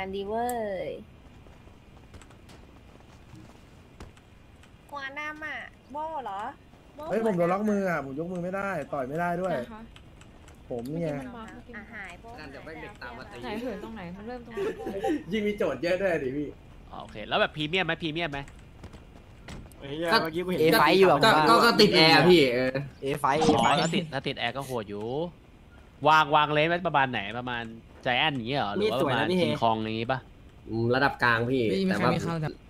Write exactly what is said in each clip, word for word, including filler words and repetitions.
กันดีเว้ยหัวหน้ามาโบ้เหรอเฮ้ยผมโดนล็อกมืออ่ะผมยกมือไม่ได้ต่อยไม่ได้ด้วยผมเนี่ยอาหายโบ้การจะไม่เด็กตามมาตีไหนเหินตรงไหนมันเริ่มตรงไหนยิ่งมีโจทย์เยอะด้วยดิพี่โอเคแล้วแบบพรีเมียมไหมพรีเมียมไหมก็เอไฟอยู่แบบก็ติดแอร์พี่เออเอไฟถ้าติดถ้าติดแอร์ก็โหดอยู่วางวางเลนไว้ประมาณไหนประมาณใจแอนนี้เหรอหรือว่าประมาณคิงคองอย่างนี้ป่ะระดับกลางพี่แต่ว่า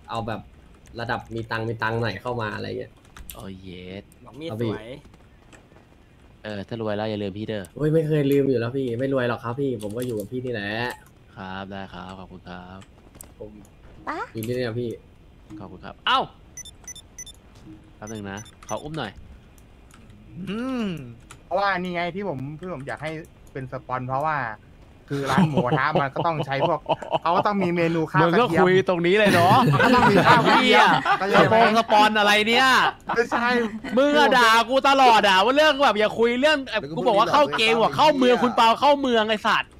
เอาแบบระดับมีตังมีตังหน่อยเข้ามาอะไรเงี้ยโอ้ยเย็ดมีสวยเออถ้ารวยแล้วอย่าลืมพี่เด้อโอ้ยไม่เคยลืมอยู่แล้วพี่ไม่รวยหรอกครับพี่ผมก็อยู่กับพี่นี่แหละครับได้ครับขอบคุณครับผมอยู่นี่เนี่ยพี่ขอบคุณครับเอ้าแป๊บนึงนะขออุ้มหน่อยเพราะว่านี่ไงที่ผมที่ผมอยากให้เป็นสปอนเพราะว่าคือร้านหมูกระทะมันก็ต้องใช้พวกเขาต้องมีเมนูข้าวกระเทียมก็คุยตรงนี้เลยเนาะก็ต้องมีข้าวกระเทียมสปอนอะไรเนี่ยไม่ใช่มึงด่ากูตลอดอ่ะว่าเรื่องแบบอย่าคุยเรื่องกูบอกว่าเข้าเกมว่าเข้าเมืองคุณเปาเข้าเมืองไอ้สัตว์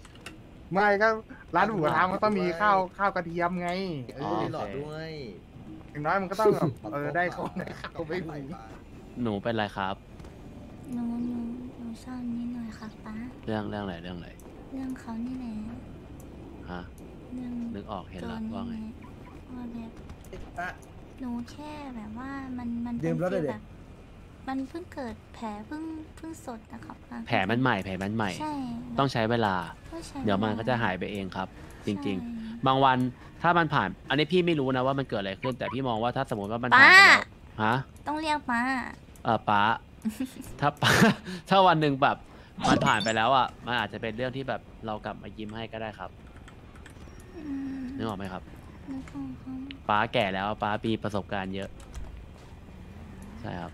ไม่ก็ร้านหมูกระทะมันต้องมีข้าวข้าวกระเทียมไงเออหลอดด้วยอย่างน้อยมันก็ต้องเออได้ของได้ข้าวไปหนูเป็นไรครับหนูหนูหนูซ่อนนิดหน่อยครับป้าเรื่องเรื่องอะไรเรื่องอะไรเรื่องเขานี่แหละฮะเรื่องนึกออกเห็นแล้วว่าไงว่าแบบหนูแค่แบบว่ามันมันเป็นแบบมันเพิ่งเกิดแผลเพิ่งเพิ่งสดนะครับแผลมันใหม่แผลมันใหม่ต้องใช้เวลาเดี๋ยวมันก็จะหายไปเองครับจริงๆบางวันถ้ามันผ่านอันนี้พี่ไม่รู้นะว่ามันเกิดอะไรขึ้นแต่พี่มองว่าถ้าสมมติว่ามันผ่านฮะต้องเรียกป้าเออป้าถ้าป้าถ้าวันหนึ่งแบบมันผ่านไปแล้วอ่ะมันอาจจะเป็นเรื่องที่แบบเรากลับมายิ้มให้ก็ได้ครับนึกออกไหมครับป้าแก่แล้วป้าปีประสบการณ์เยอะใช่ครับ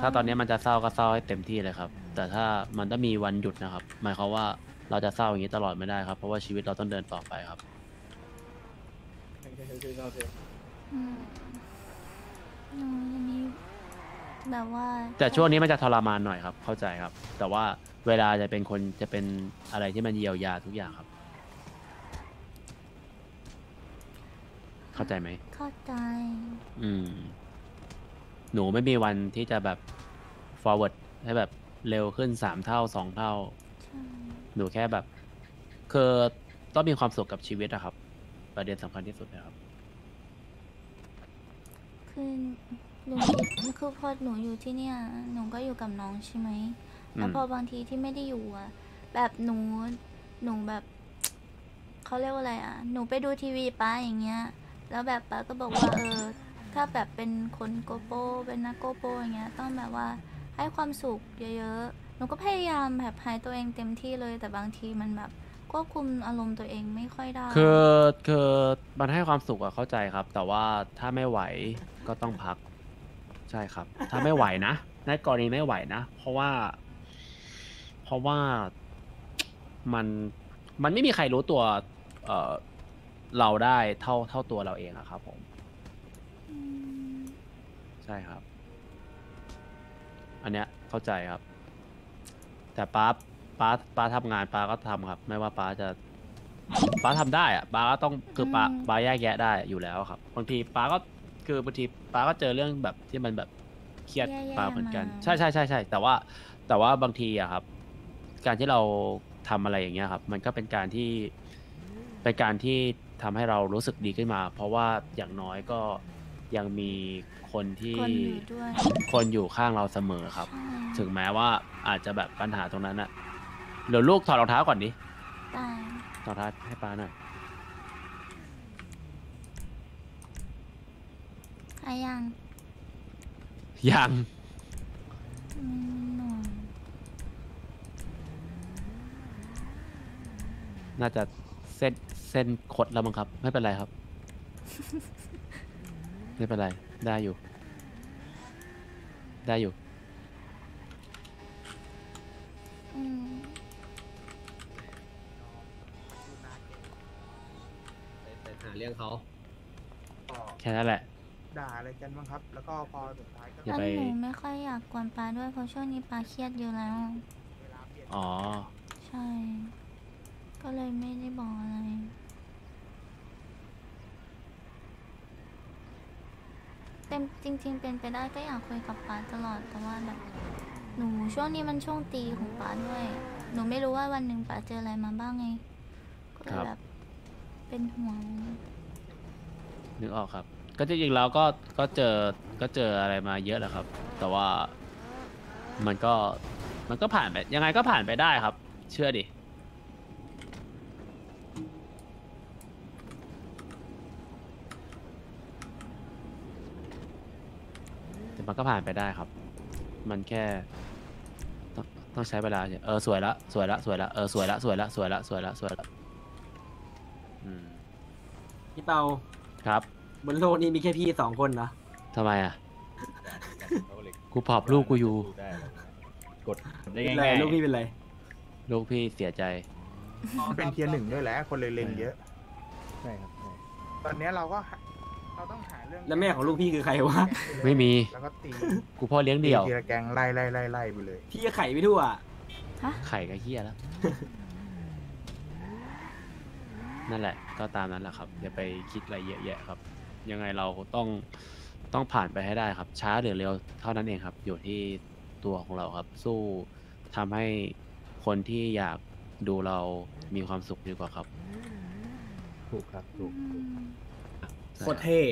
ถ้าตอนนี้มันจะเศร้าก็เศร้าให้เต็มที่เลยครับแต่ถ้ามันต้องมีวันหยุดนะครับหมายความว่าเราจะเศร้าอย่างนี้ตลอดไม่ได้ครับเพราะว่าชีวิตเราต้องเดินต่อไปครับแต่ช่วงนี้มันจะทรมานหน่อยครับเข้าใจครับแต่ว่าเวลาจะเป็นคนจะเป็นอะไรที่มันเยียวยาทุกอย่างครับเข้าใจไหมเข้าใจอืมหนูไม่มีวันที่จะแบบ forward ให้แบบเร็วขึ้นสามเท่าสองเท่าหนูแค่แบบคือต้องมีความสุขกับชีวิตอะครับประเด็นสำคัญที่สุดนะครับคือหนูคือพอหนูอยู่ที่เนี่ยหนูก็อยู่กับน้องใช่ไหมแล้วพอบางทีที่ไม่ได้อยู่อะแบบหนูหนูแบบเขาเรียกว่าอะไรอะหนูไปดูทีวีป้าอย่างเงี้ยแล้วแบบป้าก็บอกว่าเออถ้าแบบเป็นคนโกโปเป็นนักโกโปอย่างเงี้ยต้องแบบว่าให้ความสุขเยอะๆหนูก็พยายามแบบหายตัวเองเต็มที่เลยแต่บางทีมันแบบควบคุมอารมณ์ตัวเองไม่ค่อยได้คือคือมันให้ความสุขอะเข้าใจครับแต่ว่าถ้าไม่ไหวก็ต้องพักใช่ครับถ้าไม่ไหวนะในกรณีไม่ไหวนะเพราะว่าเพราะว่ามันมันไม่มีใครรู้ตัวเอ่อเราได้เท่าเท่าตัวเราเองอะครับผมใช่ครับอันเนี้ยเข้าใจครับแต่ป้าป้าป้าทำงานป้าก็ทำครับไม่ว่าป้าจะป้าทำได้อะป้าก็ต้องคือป้าป้าแยกแยะได้อยู่แล้วครับบางทีป้าก็คือบางทีป้าก็เจอเรื่องแบบที่มันแบบเครียดป้าเหมือนกันใช่ใช่ใช่ใช่แต่ว่าแต่ว่าบางทีอะครับการที่เราทำอะไรอย่างเงี้ยครับมันก็เป็นการที่เป็นการที่ทำให้เรารู้สึกดีขึ้นมาเพราะว่าอย่างน้อยก็ยังมีคนที่คนอยู่ข้างเราเสมอครับถึงแม้ว่าอาจจะแบบปัญหาตรงนั้นอะเดี๋ยวลูกถอดรองเท้าก่อนดิถอดรองเท้าให้ป้าหน่อยยังยังน่าจะเส้นเส้นขดแล้วมั้งครับไม่เป็นไรครับไม่เป็นไรได้อยู่ได้อยู่แต่หาเรื่องเขาแค่นั้นแหละด่าอะไรกันบ้างครับแล้วก็พอสุดท้ายก็อย่าไปหนูไม่ค่อยอยากกวนปลาด้วยเพราะช่วงนี้ปลาเครียดอยู่แล้วอ๋อใช่ ก็เลยไม่ได้บอกอะไรแต่จริงๆเป็นไปได้ก็อยากคุยกับป๋าตลอดแต่ว่าแบบหนูช่วงนี้มันช่วงตีของป๋าด้วยหนูไม่รู้ว่าวันหนึ่งป๋าเจออะไรมาบ้างไงก็เลยแบบเป็นห่วงนึกออกครับก็จริงๆแล้วก็ก็เจอก็เจออะไรมาเยอะแล้วครับแต่ว่ามันก็มันก็ผ่านไปยังไงก็ผ่านไปได้ครับเชื่อดิแต่มันก็ผ่านไปได้ครับมันแค่ต้องต้องใช้เวลาเนี่ยเออสวยละสวยละสวยละเออสวยละสวยละสวยละสวยละสวยละอืมพี่เปาครับบนโลกนี้มีแค่พี่สองคนนะทำไมอ่ะกูผอบลูกกูอยู่กดได้ง่ายๆลูกพี่เป็นไรลูกพี่เสียใจเป็นเทียร์หนึ่งด้วยแหละคนเลยเล็งเยอะใช่ครับตอนนี้เราก็เราต้องหาเรื่องแล้วแม่ของลูกพี่คือใครวะไม่มีแล้วก็ตีกูพ่อเลี้ยงเดี่ยวตีละแกงไล่ไล่ไล่ไล่ไปเลยพี่ไข่ไม่ทั่วไข่ก็เฮี้ยแล้วนั่นแหละก็ตามนั้นแหละครับอย่าไปคิดอะไรเยอะแยะครับยังไงเราต้องต้องผ่านไปให้ได้ครับช้าหรือเร็วเท่านั้นเองครับอยู่ที่ตัวของเราครับสู้ทำให้คนที่อยากดูเรามีความสุขดีกว่าครับถูกครับถูกโคตรเท่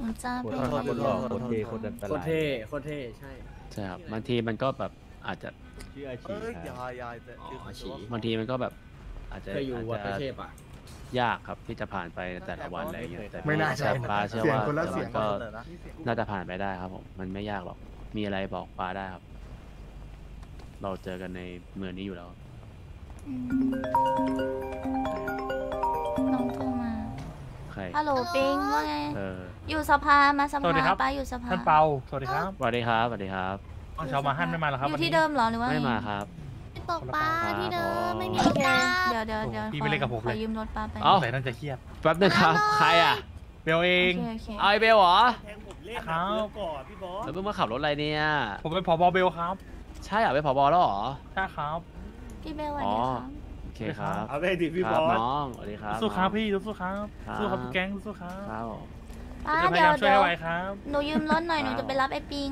โคตรหล่อโคตรเท่โคตรอันตรายโคตรเท่โคตรเท่ใช่ใช่ครับบางทีมันก็แบบอาจจะชื่ออาชีพบางทีมันก็แบบอาจจะอยู่วัดเทพอ่ะยากครับที่จะผ่านไปแต่ละวันอะไรอย่างเงี้ยแต่ปลาเชื่อว่ามันก็น่าจะผ่านไปได้ครับผมมันไม่ยากหรอกมีอะไรบอกปลาได้ครับเราเจอกันในเมืองนี้อยู่แล้วน้องโทรมาใครฮัลโหลปิงว่าไงอยู่สภามาสภาปลาอยู่สภาท่านเปาสวัสดีครับสวัสดีครับสวัสดีครับชาวมาฮั่นไม่มาหรอครับอยู่ที่เดิมหรอหรือว่าไม่มาครับตกปลาที่เดิมไม่มีปลาเดี๋ยวเดี๋ยวเดี๋ยวพี่ไปเล่นกับผมเลยยืมรถปลาไปอ๋อใส่นั่นจะเครียดแป๊บนึงครับใครอ่ะเบลเองไอเบลเหรอเขาก่อนพี่บอสแล้วเพิ่งมาขับรถอะไรเนี่ยผมเป็นผบ.เบลครับใช่อ่ะเป็นผบ.แล้วเหรอใช่ครับพี่เบลวันนี้ครับโอเคครับเอาได้ดิพี่บอสน้องสวัสดีครับสู้ครับพี่สู้ครับสู้ครับแก๊งสู้ครับป้าเดี๋ยวเดี๋ยวหนูยืมรถหน่อยหนูจะไปรับไอปิง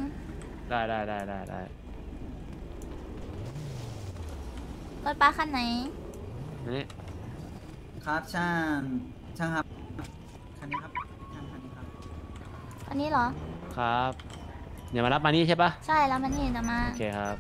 ได้ได้ได้ได้ได้รถป้าคันไหนนี่ครับช่างช่างครับคันนี้ครับช่างคันนี้ครับอันนี้เหรอครับเดี๋ยวมารับมานี่ใช่ปะใช่แล้วมันนี่จะมาโอเคครับ